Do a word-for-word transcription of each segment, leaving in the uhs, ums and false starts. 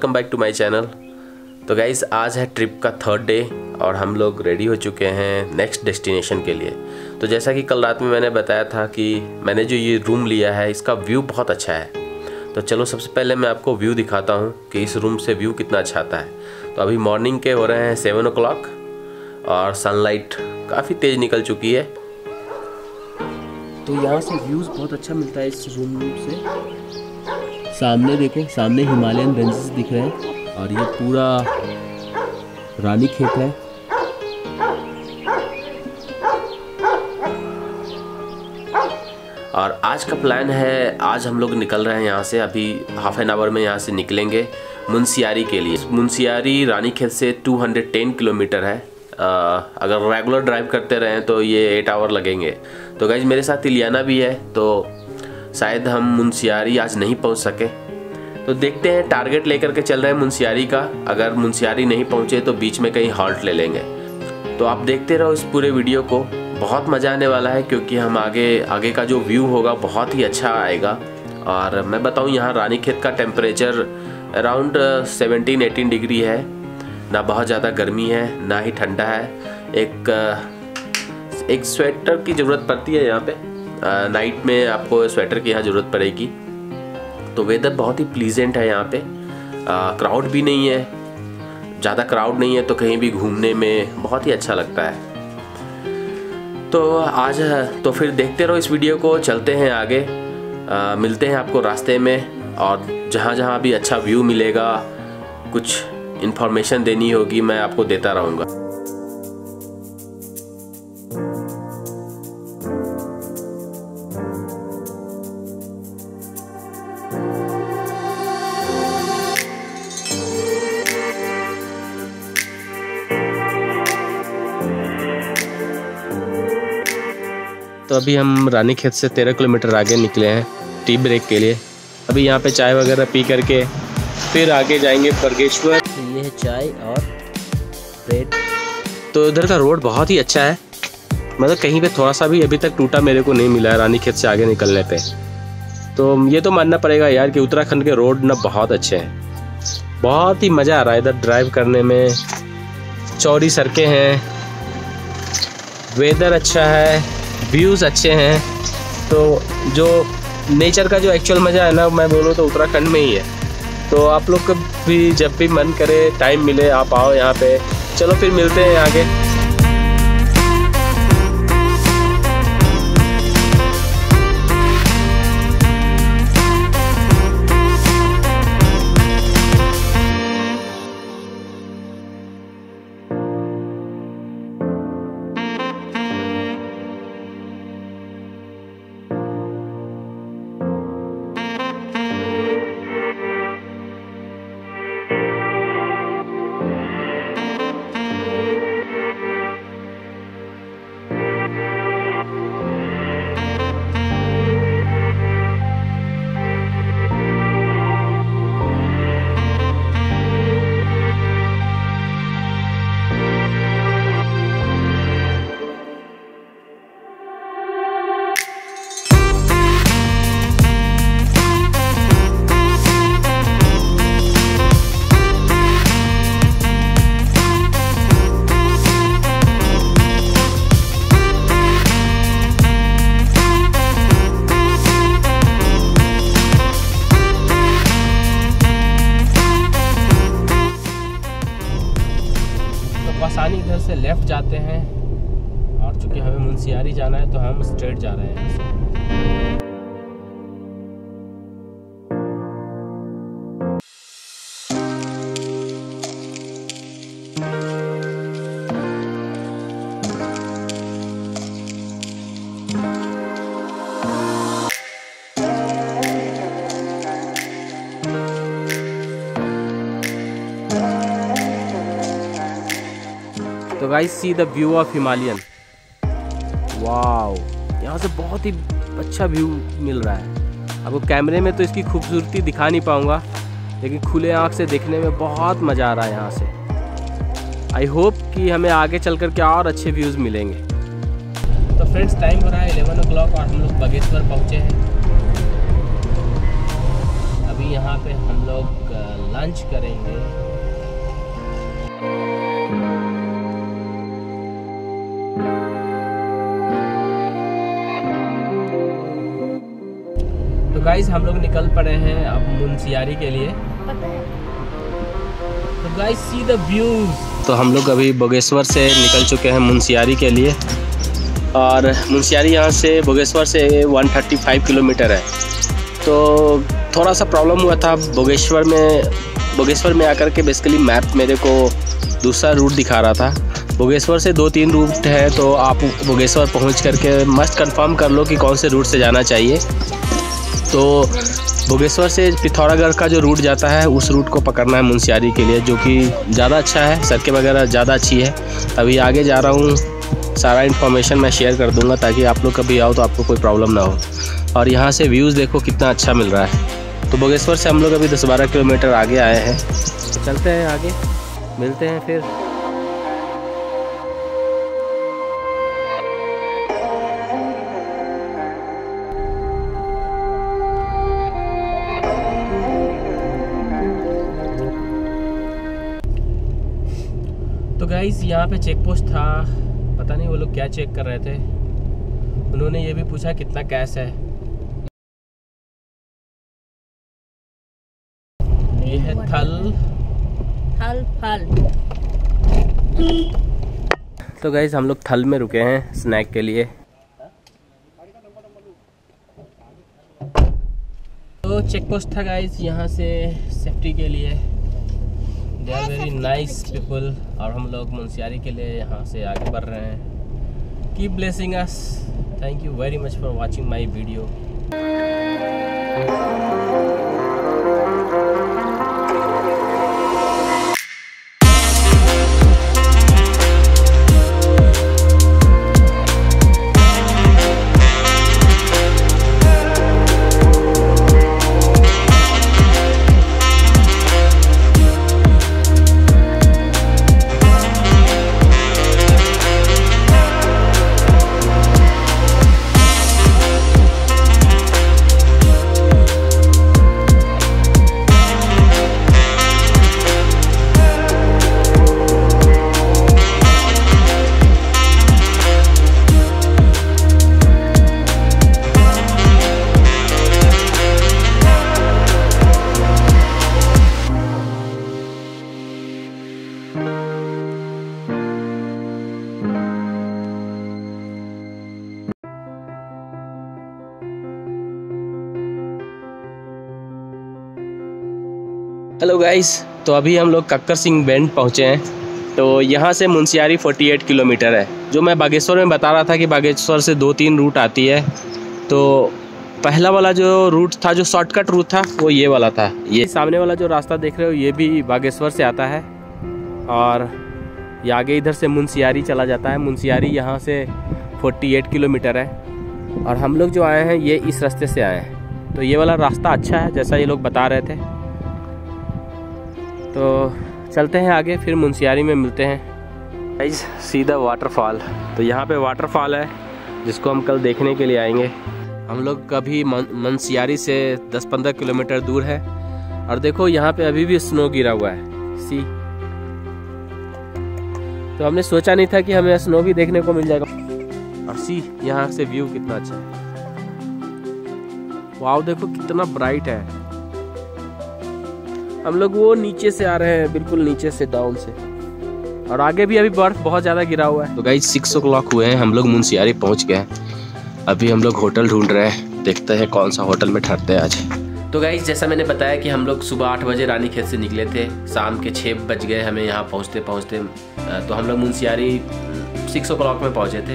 Welcome back to my channel. तो guys आज है ट्रिप का थर्ड डे और हम लोग रेडी हो चुके हैं नेक्स्ट डेस्टिनेशन के लिए। तो जैसा कि कल रात में मैंने बताया था कि मैंने जो ये रूम लिया है इसका व्यू बहुत अच्छा है। तो चलो सबसे पहले मैं आपको व्यू दिखाता हूँ कि इस रूम से व्यू कितना अच्छा आता है। तो अभी मॉर्निंग के हो रहे हैं सेवन ओ क्लॉक और सनलाइट काफ़ी तेज़ निकल चुकी है। तो यहाँ से व्यूज़ बहुत अच्छा मिलता है इस रूम से। सामने देखो, सामने हिमालयन रेंजेस दिख रहे हैं और ये पूरा रानीखेत है। और आज का प्लान है, आज हम लोग निकल रहे हैं यहाँ से, अभी हाफ एन आवर में यहाँ से निकलेंगे मुनसियारी के लिए। मुनसियारी रानीखेत से दो सौ दस किलोमीटर है। आ, अगर रेगुलर ड्राइव करते रहें तो ये एट आवर लगेंगे। तो गाइज मेरे साथ इलियाना भी है, तो शायद हम मुनसियारी आज नहीं पहुंच सके। तो देखते हैं, टारगेट लेकर के चल रहे हैं मुनसियारी का। अगर मुनसियारी नहीं पहुंचे तो बीच में कहीं हॉल्ट ले लेंगे। तो आप देखते रहो इस पूरे वीडियो को, बहुत मज़ा आने वाला है क्योंकि हम आगे आगे का जो व्यू होगा बहुत ही अच्छा आएगा। और मैं बताऊं, यहाँ रानीखेत का temperature around seventeen eighteen degree है। ना बहुत ज़्यादा गर्मी है ना ही ठंडा है। एक एक स्वेटर की ज़रूरत पड़ती है यहाँ पर, नाइट में आपको स्वेटर की यहाँ ज़रूरत पड़ेगी। तो वेदर बहुत ही प्लीजेंट है यहाँ पे, क्राउड भी नहीं है, ज़्यादा क्राउड नहीं है, तो कहीं भी घूमने में बहुत ही अच्छा लगता है। तो आज तो फिर देखते रहो इस वीडियो को, चलते हैं आगे। आ, मिलते हैं आपको रास्ते में। और जहाँ जहाँ भी अच्छा व्यू मिलेगा, कुछ इन्फॉर्मेशन देनी होगी, मैं आपको देता रहूँगा। तो अभी हम रानीखेत से तेरह किलोमीटर आगे निकले हैं टी ब्रेक के लिए। अभी यहाँ पे चाय वगैरह पी करके फिर आगे जाएंगे बगेश्वर। ये है चाय और ब्रेड। तो इधर का रोड बहुत ही अच्छा है, मतलब कहीं पे थोड़ा सा भी अभी तक टूटा मेरे को नहीं मिला है रानीखेत से आगे निकलने पे। तो ये तो मानना पड़ेगा यार कि उत्तराखंड के रोड ना बहुत अच्छे हैं, बहुत ही मज़ा आ रहा है इधर ड्राइव करने में। चौड़ी सड़कें हैं, वेदर अच्छा है, व्यूज़ अच्छे हैं। तो जो नेचर का जो एक्चुअल मज़ा है ना, मैं बोलूँ तो उत्तराखंड में ही है। तो आप लोग भी जब भी मन करे, टाइम मिले, आप आओ यहाँ पे। चलो फिर मिलते हैं आगे। इधर से लेफ्ट जाते हैं और चूंकि हमें मुनसियारी जाना है तो हम स्ट्रेट जा रहे हैं। तो guys see the view of Himalayan. Wow, यहाँ से बहुत ही अच्छा व्यू मिल रहा है। आपको कैमरे में तो इसकी खूबसूरती दिखा नहीं पाऊँगा, लेकिन खुले आँख से देखने में बहुत मज़ा आ रहा है यहाँ से। आई होप कि हमें आगे चल कर के और अच्छे व्यूज़ मिलेंगे। तो फ्रेंड्स टाइम हो रहा है इलेवन ओ क्लॉक और हम लोग बगेश्वर पहुँचे हैं। अभी अभी यहाँ पे हम लोग लंच करेंगे। तो गाइस हम लोग निकल पड़े हैं अब मुनसियारी के लिए। तो गाइस सी द व्यूज। तो हम लोग अभी बागेश्वर से निकल चुके हैं मुनसियारी के लिए, और मुनसियारी यहाँ से बागेश्वर से एक सौ पैंतीस किलोमीटर है। तो थोड़ा सा प्रॉब्लम हुआ था बागेश्वर में। बागेश्वर में आकर के बेसिकली मैप मेरे को दूसरा रूट दिखा रहा था। बागेश्वर से दो तीन रूट है, तो आप बागेश्वर पहुँच करके मस्ट कंफर्म कर लो कि कौन से रूट से जाना चाहिए। तो बागेश्वर से पिथौरागढ़ का जो रूट जाता है उस रूट को पकड़ना है मुनसियारी के लिए, जो कि ज़्यादा अच्छा है, सड़कें वगैरह ज़्यादा अच्छी है। अभी आगे जा रहा हूँ, सारा इन्फॉर्मेशन मैं शेयर कर दूँगा ताकि आप लोग कभी आओ तो आपको कोई प्रॉब्लम ना हो। और यहाँ से व्यूज़ देखो कितना अच्छा मिल रहा है। तो बागेश्वर से हम लोग अभी दस बारह किलोमीटर आगे आए हैं। चलते हैं आगे, मिलते हैं फिर। तो गाइस यहाँ पे चेक पोस्ट था, पता नहीं वो लोग क्या चेक कर रहे थे। उन्होंने ये भी पूछा कितना कैश है। ये है थल थल फल। तो गाइस हम लोग थल में रुके हैं स्नैक के लिए। तो चेक पोस्ट था गाइस यहाँ से सेफ्टी के लिए। They are very nice people। और हम लोग मुनसियारी के लिए यहाँ से आगे बढ़ रहे हैं। Keep blessing us। Thank you very much for watching my video। Hello guys, तो अभी हम लोग कक्कर सिंह बैंड पहुँचे हैं। तो यहाँ से मुनसियारी अड़तालीस किलोमीटर है। जो मैं बागेश्वर में बता रहा था कि बागेश्वर से दो तीन रूट आती है, तो पहला वाला जो रूट था, जो शॉर्टकट रूट था, वो ये वाला था। ये सामने वाला जो रास्ता देख रहे हो ये भी बागेश्वर से आता है, और ये आगे इधर से मुनसियारी चला जाता है। मुनसियारी यहाँ से अड़तालीस किलोमीटर है, और हम लोग जो आए हैं ये इस रास्ते से आए हैं। तो ये वाला रास्ता अच्छा है जैसा ये लोग बता रहे थे। तो चलते हैं आगे, फिर मुनसियारी में मिलते हैं। गाइस सीधा वाटरफॉल। तो यहाँ पे वाटरफॉल है जिसको हम कल देखने के लिए आएंगे। हम लोग कभी मुनसियारी से दस पंद्रह किलोमीटर दूर है, और देखो यहाँ पे अभी भी स्नो गिरा हुआ है। सी, तो हमने सोचा नहीं था कि हमें स्नो भी देखने को मिल जाएगा। और सी, यहाँ से व्यू कितना अच्छा है। वाव, देखो कितना ब्राइट है। हम लोग वो नीचे से आ रहे हैं, बिल्कुल नीचे से, डाउन से। और आगे भी अभी बर्फ बहुत ज़्यादा गिरा हुआ है। तो गाइस सिक्स ओ क्लॉक हुए हैं, हम लोग मुनसियारी पहुंच गए हैं। अभी हम लोग होटल ढूंढ रहे हैं, देखते हैं कौन सा होटल में ठहरते हैं आज। तो गाइस जैसा मैंने बताया कि हम लोग सुबह आठ बजे रानीखेत से निकले थे, शाम के छः बज गए हमें यहाँ पहुँचते पहुँचते। तो हम लोग मुनसियारी सिक्स ओ क्लॉक में पहुँचे थे।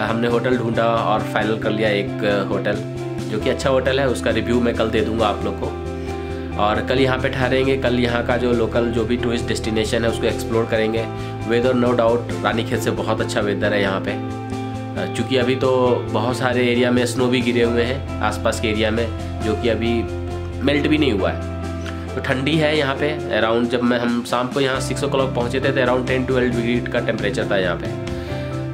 हमने होटल ढूँढा और फाइनल कर लिया एक होटल, जो कि अच्छा होटल है। उसका रिव्यू मैं कल दे दूँगा आप लोग को। और कल यहाँ पे ठहरेंगे। कल यहाँ का जो लोकल जो भी टूरिस्ट डेस्टिनेशन है उसको एक्सप्लोर करेंगे। वेदर नो डाउट रानीखेत से बहुत अच्छा वेदर है यहाँ पे। चूँकि अभी तो बहुत सारे एरिया में स्नो भी गिरे हुए हैं आसपास के एरिया में, जो कि अभी मेल्ट भी नहीं हुआ है। तो ठंडी है यहाँ पे। अराउंड जब मैं हम शाम को यहाँ सिक्स ओ क्लॉक पहुँचे थे तो अराउंड टेन ट्वेल्व डिग्री का टेम्परेचर था यहाँ पर।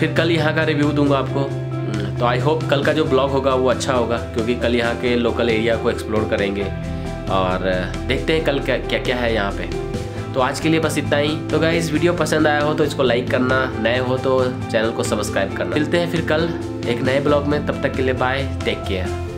फिर कल यहाँ का रिव्यू दूँगा आपको। तो आई होप कल का जो ब्लॉग होगा वो अच्छा होगा, क्योंकि कल यहाँ के लोकल एरिया को एक्सप्लोर करेंगे और देखते हैं कल क्या क्या, क्या है यहाँ पे। तो आज के लिए बस इतना ही। तो गाइस, वीडियो पसंद आया हो तो इसको लाइक करना, नए हो तो चैनल को सब्सक्राइब करना। मिलते हैं फिर कल एक नए ब्लॉग में, तब तक के लिए बाय, टेक केयर।